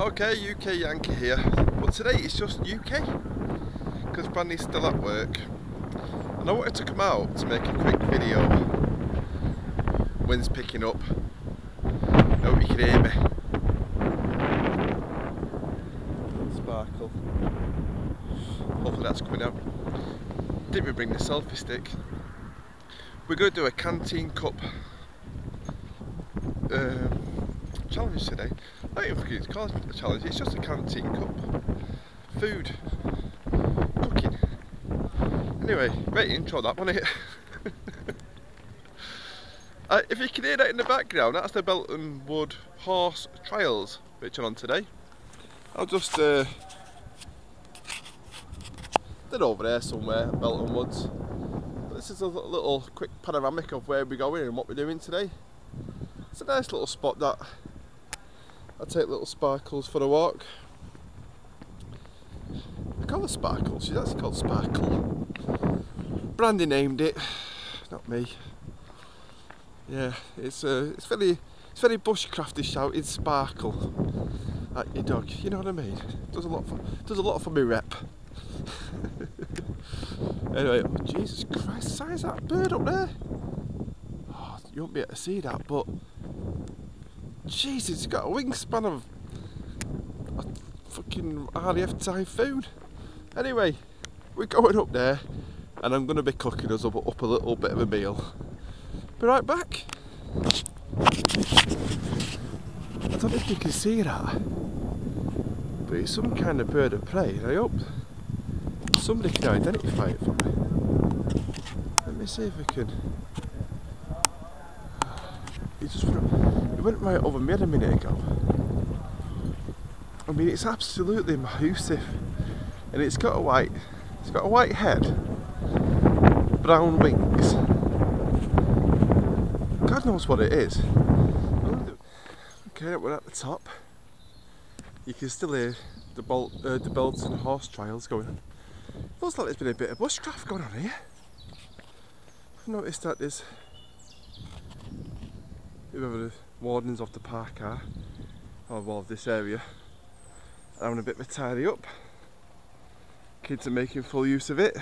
Okay, UK Yankee here, but today it's just UK because Brandy's still at work, and I wanted to come out to make a quick video. Wind's picking up, I hope you can hear me. Sparkle, hopefully that's coming out. Didn't we bring the selfie stick? We're going to do a Canteen Cup challenge today. I don't even think it's called a challenge, it's just a canteen cup. Food. Cooking. Anyway, great intro that one here. If you can hear that in the background, that's the Belton Wood Horse Trials, which are on today. I'll just... they're over there somewhere, Belton Woods. But this is a little quick panoramic of where we're going and what we're doing today. It's a nice little spot that I take little Sparkles for a walk. I call her Sparkle, she's actually called Sparkle. Brandy named it, not me. Yeah, it's very bushcrafty shouting Sparkle at your dog, you know what I mean? Does a lot for me rep. Anyway, oh, Jesus Christ, the size of that bird up there. Oh, you won't be able to see that, but Jesus, it's got a wingspan of a fucking RAF Typhoon. Anyway, we're going up there and I'm going to be cooking us up a little bit of a meal. Be right back. I don't know if you can see that, but it's some kind of bird of prey and I hope somebody can identify it for me. Let me see if I can... It went right over me a minute ago. I mean, it's absolutely massive, and it's got a white head, brown wings. God knows what it is. Okay, we're at the top. You can still hear the Belton Horse Trials going on. Looks like there's been a bit of bushcraft going on here. I've noticed that there's whoever the wardens of the park are, or well, this area, having a bit of a tidy up. Kids are making full use of it,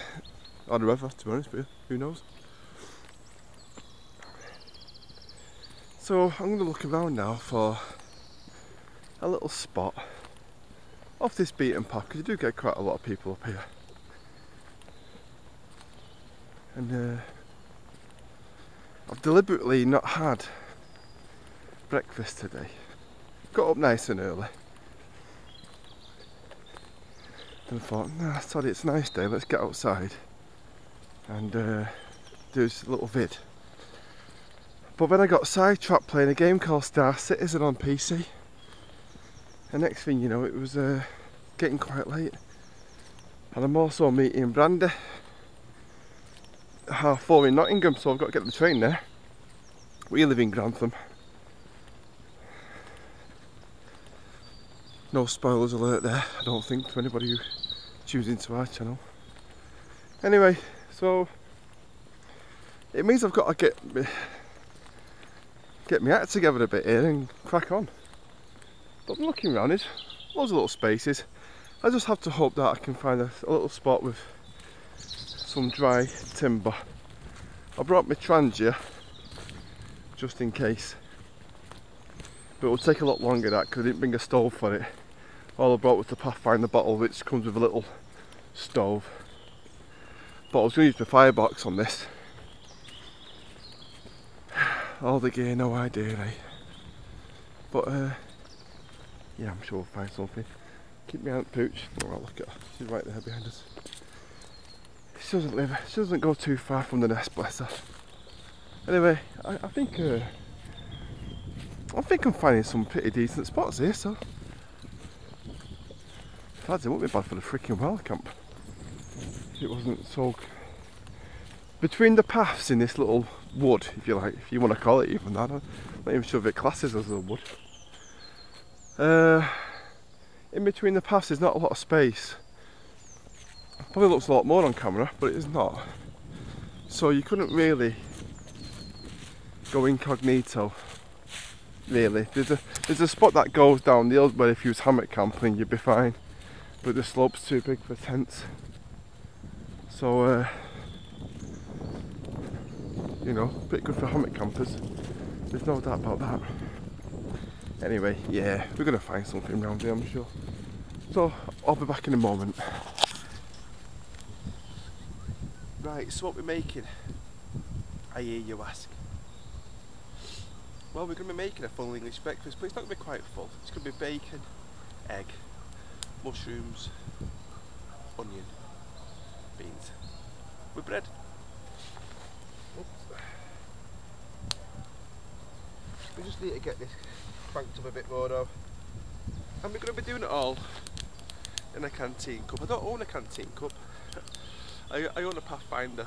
or whoever, to be honest with you, who knows. So I'm going to look around now for a little spot off this beaten path, because you do get quite a lot of people up here. And I've deliberately not had breakfast today. Got up nice and early. Then I thought, nah, sorry, it's a nice day, let's get outside and do this little vid. But then I got sidetracked playing a game called Star Citizen on PC. And next thing you know, it was getting quite late. And I'm also meeting Brandy half 4 in Nottingham, so I've got to get the train there. We live in Grantham. No spoilers alert there, I don't think, to anybody who tunes into our channel. Anyway, so it means I've got to get my act together a bit here and crack on. But looking around, there's loads of little spaces. I just have to hope that I can find a little spot with some dry timber. I brought my trangia just in case, but it'll take a lot longer that, because I didn't bring a stove for it. All I brought was the Pathfinder bottle, which comes with a little stove. But I was going to use the firebox on this. All the gear, no idea, eh? But, yeah, I'm sure we'll find something. Keep me out, Pooch. Oh, I'll look at her. She's right there behind us. She doesn't go too far from the nest, bless her. Anyway, I think I'm finding some pretty decent spots here, so... Lads, it wouldn't be bad for the freaking wild camp. It wasn't so... Between the paths in this little wood, if you like, if you want to call it even that, I'm not even sure if it classes as a wood. In between the paths there's not a lot of space. Probably looks a lot more on camera, but it is not. So you couldn't really go incognito. really. There's a spot that goes down the hill where if you was hammock camping you'd be fine, but the slope's too big for tents. So you know, a bit good for hammock campers, there's no doubt about that. Anyway, yeah, we're going to find something round here, I'm sure. So I'll be back in a moment. Right, so what we're making, I hear you ask. Well, we're going to be making a full English breakfast, but it's not going to be quite full. It's going to be bacon, egg, mushrooms, onion, beans, with bread. Oops. We just need to get this cranked up a bit more now. And we're going to be doing it all in a canteen cup. I don't own a canteen cup. I own a Pathfinder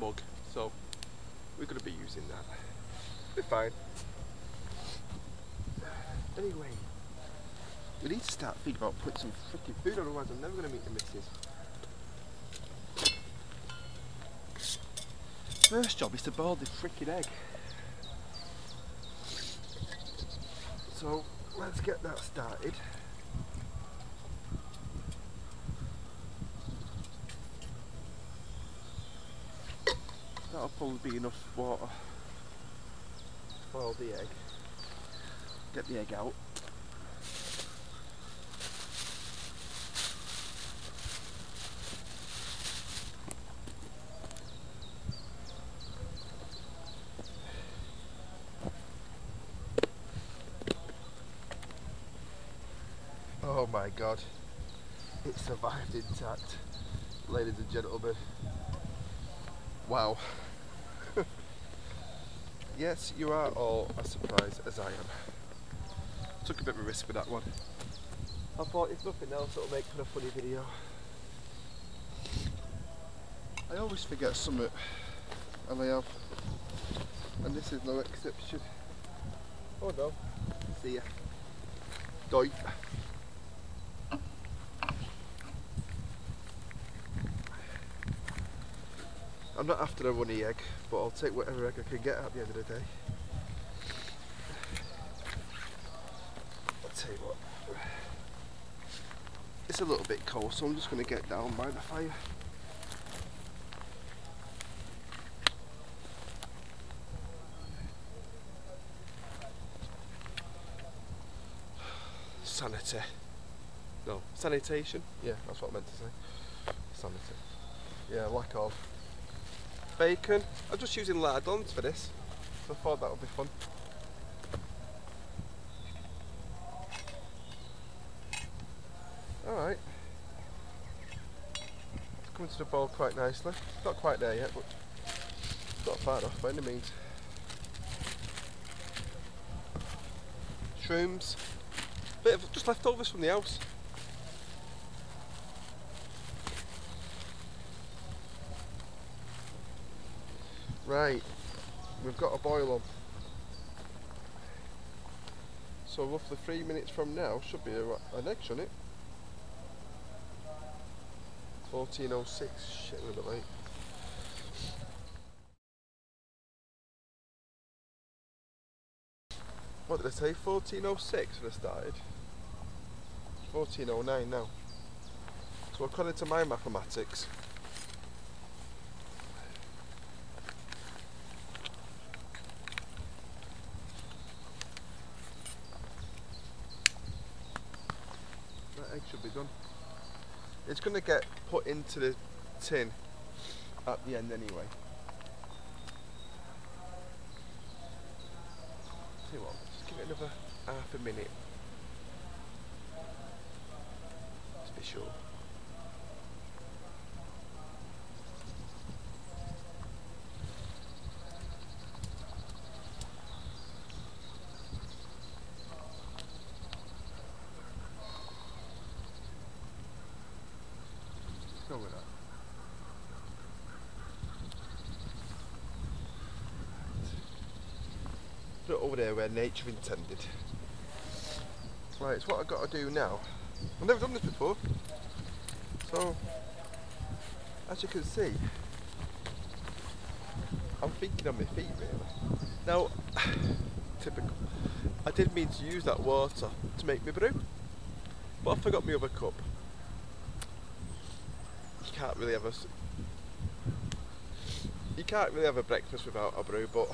mug, so we're going to be using that. We're fine. Anyway, we need to start thinking about putting some freaking food on, otherwise I'm never going to meet the missus. First job is to boil the freaking egg. So let's get that started. That'll probably be enough water to boil the egg. Get the egg out. Oh my god, it survived intact, ladies and gentlemen. Wow. Yes, you are all as surprised as I am. Took a bit of a risk with that one. I thought if nothing else it'll make for a funny video. I always forget something, and I have, and this is no exception. Oh no, see ya. Doit. I'm not after a runny egg, but I'll take whatever egg I can get at the end of the day. I'll tell you what, it's a little bit cold, so I'm just going to get down by the fire. Sanity. No, sanitation? Yeah, that's what I meant to say. Sanity. Yeah, lack of. Bacon. I'm just using lardons for this, so I thought that would be fun. Alright. It's coming to the bowl quite nicely. Not quite there yet, but not far off by any means. Shrooms. Bit of just leftovers from the house. Right, we've got a boil on, so roughly 3 minutes from now should be an egg, shouldn't it? 14:06, shit, we're a bit late. What did I say, 14:06 when I started? 14:09 now. So according to my mathematics, done. It's going to get put into the tin at the end anyway. See what, just give it another half a minute to be sure. Over there where nature intended. Right, it's what I've got to do now. I've never done this before, so as you can see I'm thinking on my feet really. Now typical. I did mean to use that water to make me brew, but I forgot my other cup. You can't really have a breakfast without a brew, but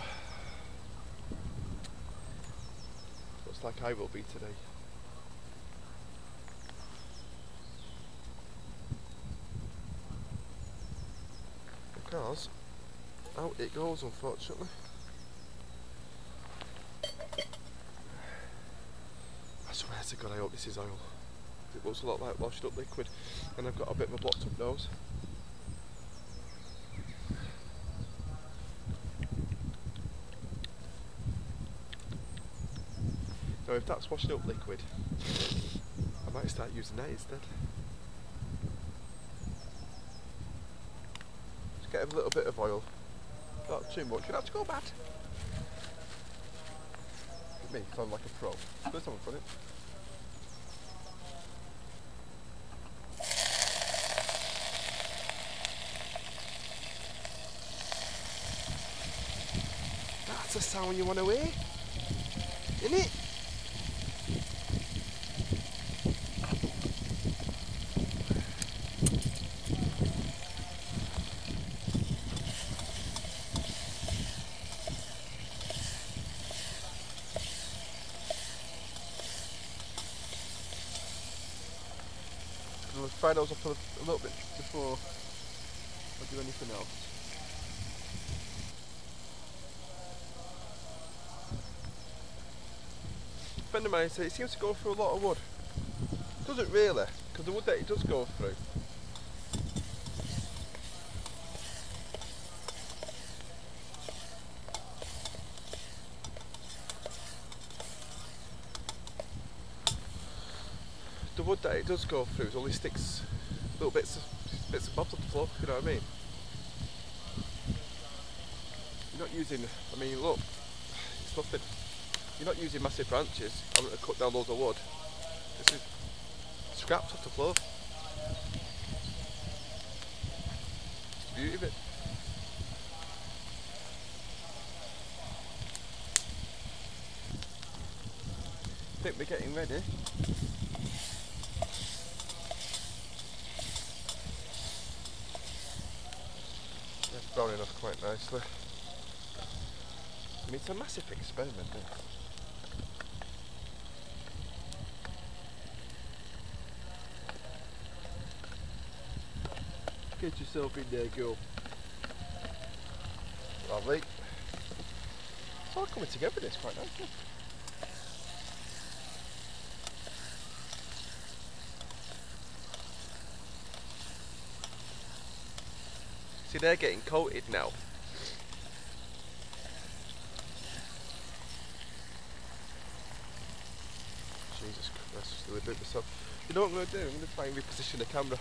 looks like I will be today. Because out it goes, unfortunately. I swear to God, I hope this is oil. It looks a lot like washed up liquid, and I've got a bit of a blocked up nose. Now if that's washed up liquid, I might start using that instead. Just get a little bit of oil, not too much, you don't have to go mad. Look at me, sound like a pro. First time I've done it. That's a sound you want to hear, isn't it? I'll fry those up a little bit before I do anything else. A friend of mine said it seems to go through a lot of wood. It doesn't really, because the wood that it does go through is only sticks, little bits and bobs on the floor, you know what I mean? You're not using, I mean look, it's nothing. You're not using massive branches, I'm going to cut down loads of wood. This is scraps off the floor. It's the beauty of it. I think we're getting ready. That's browning off quite nicely. I mean, it's a massive experiment, isn't it? Get yourself in there, girl. Lovely. It's all coming together, it's quite nice, isn't it? See, they're getting coated now. Jesus Christ, just a little bit myself. You know what I'm going to do? I'm going to try and reposition the camera.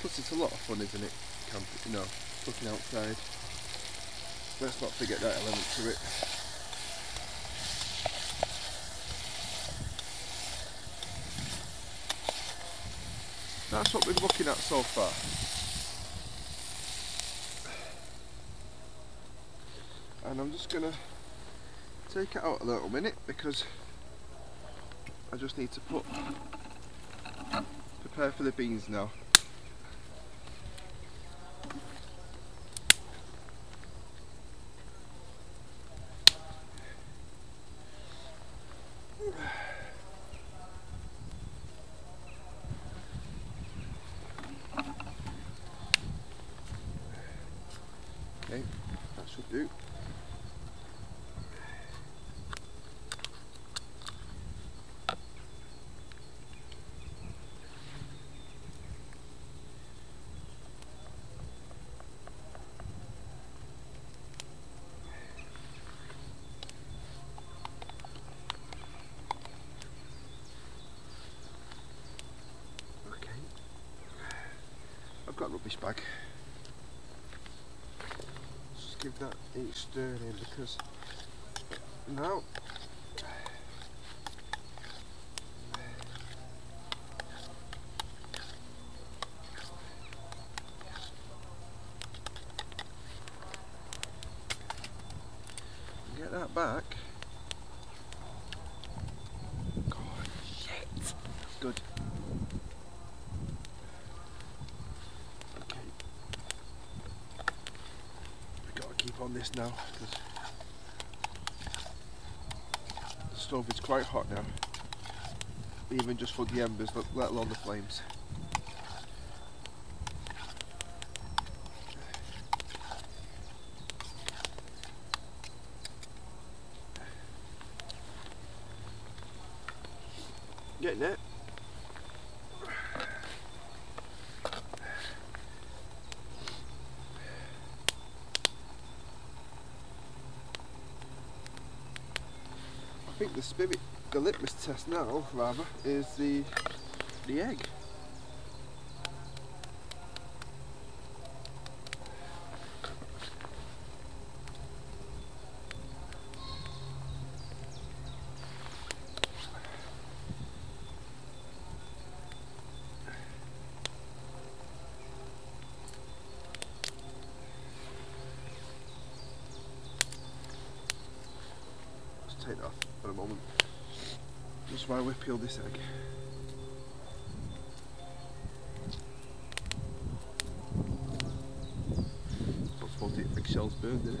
Plus it's a lot of fun, isn't it? Camping, you know, looking outside. Let's not forget that element to it. That's what we're looking at so far. And I'm just going to take it out a little minute because I just need to prepare for the beans now. Rubbish bag. Let's just give that a stir in because now that back. God, shit. Good. Okay. We've got to keep on this now, because the stove is quite hot now. Even just for the embers, let alone the flames. Getting it. I think the spirit, the litmus test now, rather, is the egg. Take that off for a moment, just while we peel this egg. Not supposed to eat eggshells burned, did it?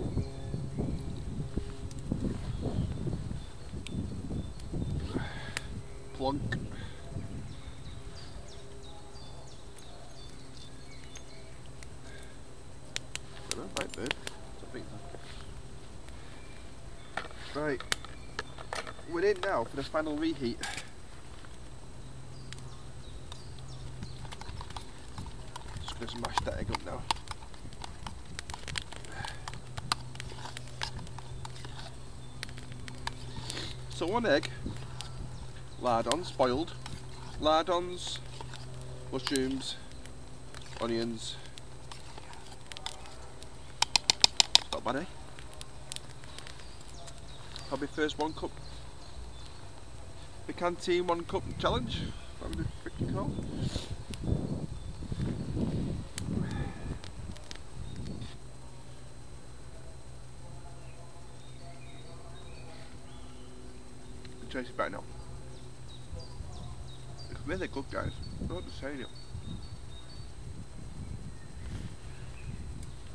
Plonk. Right, bird. Right. We're in now for the final reheat. Just going to smash that egg up now. So one egg, lardons, boiled, lardons, mushrooms, onions. It's not bad, eh? Probably first 1 cup. The Canteen 1 cup challenge, that'd be freaking cool. I'll chase it back now. It's really good, guys, I'm not just saying it.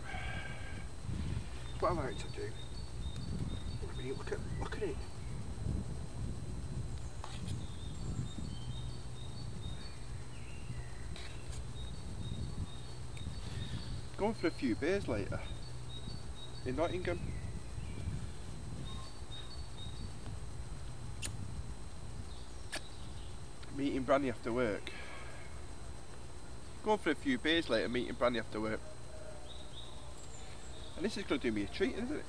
That's what I like to do. I mean, look at it. Going for a few beers later in Nottingham. Meeting Brandy after work. Going for a few beers later, meeting Brandy after work. And this is going to do me a treat, isn't it?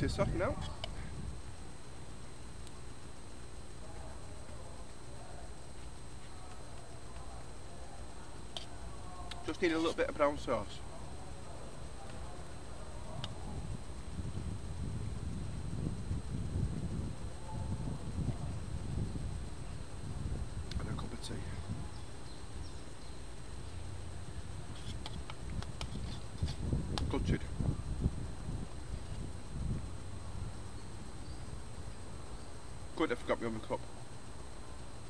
This up now. Just need a little bit of brown sauce. And a cup of tea. Gutted. I forgot my other cup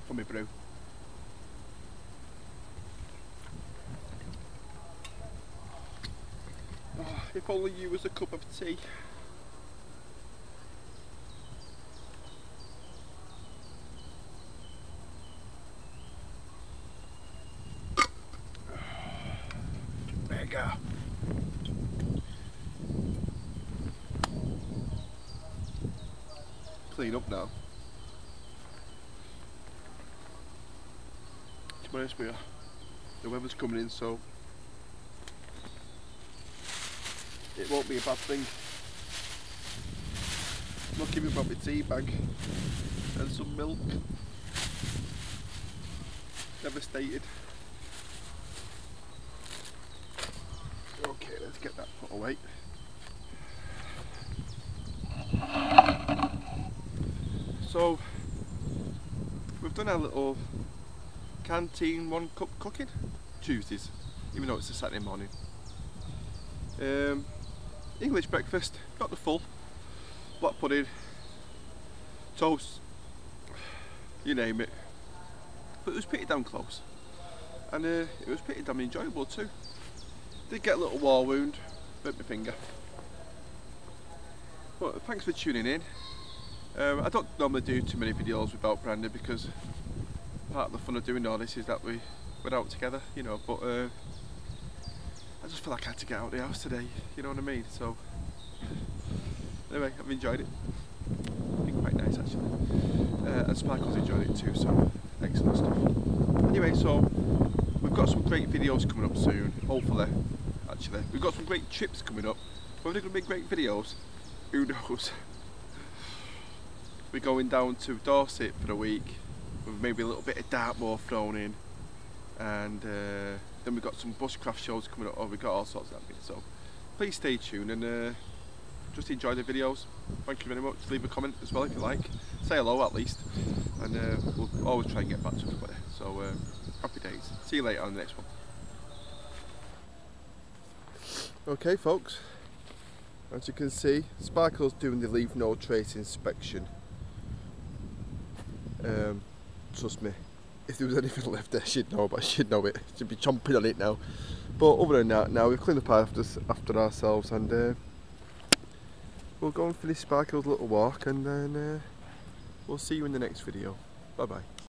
for my brew. Oh, if only you was a cup of tea. There you go. Clean up now. We are. The weather's coming in, so it won't be a bad thing. I'm not giving back my tea bag and some milk. Devastated. get that put away. So we've done our little canteen 1 cup cooking Tuesdays, even though it's a Saturday morning. English breakfast, not the full, black pudding, toast, you name it. But it was pretty damn close, and it was pretty damn enjoyable too. Did get a little war wound, burnt my finger. But thanks for tuning in. I don't normally do too many videos without Brandy, because part of the fun of doing all this is that we're out together, you know, but I just feel like I had to get out of the house today, you know what I mean? So anyway, I've enjoyed it. It's been quite nice actually. And Sparkle's enjoyed it too, so excellent stuff. Anyway, so we've got some great videos coming up soon, hopefully. Actually, we've got some great trips coming up. Whether they're going to be great videos, who knows? We're going down to Dorset for a week, with maybe a little bit of Dartmoor thrown in, and then we've got some bushcraft shows coming up. Oh, we've got all sorts of that bit. So please stay tuned and just enjoy the videos. Thank you very much. Leave a comment as well if you like. Say hello at least, and we'll always try and get back to everybody. So happy days. See you later on the next one. Okay, folks. As you can see, Sparkle's doing the leave no trace inspection. Trust me, if there was anything left there, she'd know, but she'd know it. She'd be chomping on it now. But other than that, now we've cleaned up after ourselves, and we'll go and finish Sparkle's little walk, and then we'll see you in the next video. Bye bye.